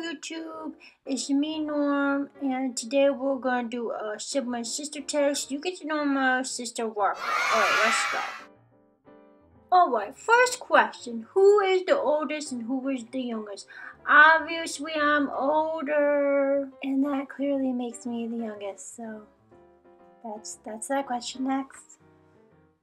YouTube, it's me Norm, and today we're gonna do a sibling sister test. You get to know my sister Parker. Alright, let's go. Alright, first question, who is the oldest and who is the youngest? Obviously I'm older, and that clearly makes me the youngest, so that's that question. Next.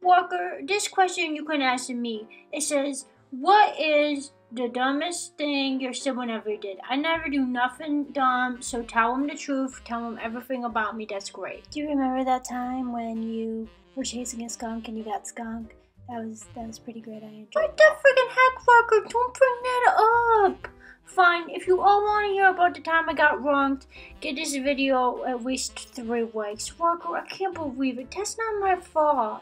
Parker, this question you can ask me. It says, what is the dumbest thing your sibling ever did? I never do nothing dumb, so tell them the truth. Tell them everything about me. That's great. Do you remember that time when you were chasing a skunk and you got skunked? That was pretty great. I enjoyed. What the freaking heck, Parker? Don't bring that up. Fine. If you all want to hear about the time I got wronged, get this video at least 3 likes. Parker, I can't believe it. That's not my fault.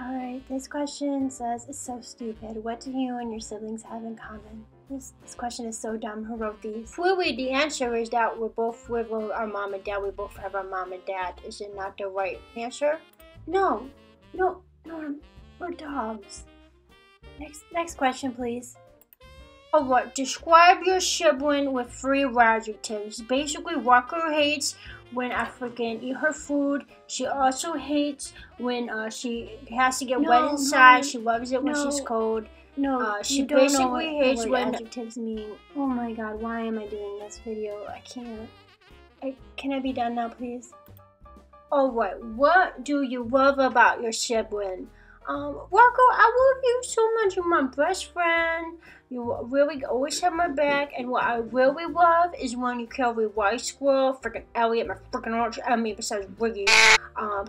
Alright, this question says, it's so stupid. What do you and your siblings have in common? This question is so dumb. Who wrote these? Clearly, the answer is that we both live with our mom and dad. We both have our mom and dad. Is it not the right answer? No. No, Norm. We're dogs. Next question, please. Alright, describe your sibling with 3 adjectives. Basically, Parker hates when I freaking eat her food. She also hates when she has to get wet inside. She loves it when she's cold. She basically hates when adjectives mean. Oh my god, why am I doing this video? I can't. Can I be done now, please? Alright, what do you love about your sibling? Parker, I love you so much. You're my best friend. You really always have my back. And what I really love is when you carry White Squirrel, freaking Elliot, my freaking arch enemy besides Wiggy.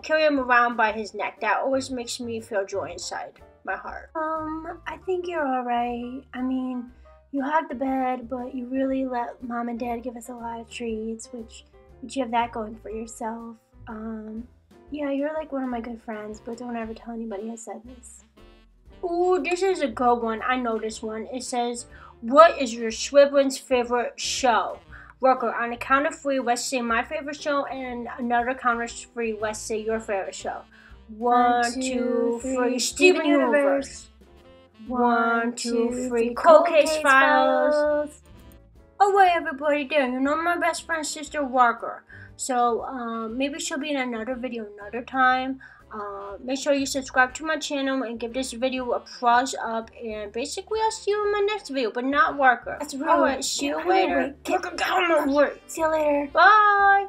Carry him around by his neck. That always makes me feel joy inside my heart. I think you're alright. I mean, you hugged the bed, but you really let mom and dad give us a lot of treats, which you have that going for yourself. Yeah, you're like one of my good friends, but don't ever tell anybody I said this. Ooh, this is a good one. I know this one. It says, what is your sibling's favorite show? Parker, on a count of 3, let's say my favorite show, and another count of 3, let's say your favorite show. 1, 2, 3, Steven Universe. 1, 2, 3, Cold Case Files. Oh, wait, everybody, there. You know my best friend's sister, Parker. So, maybe she'll be in another video another time. Make sure you subscribe to my channel and give this video a thumbs up. And basically, I'll see you in my next video, but not Parker. That's rude. Alright, see you later. See you later. Bye.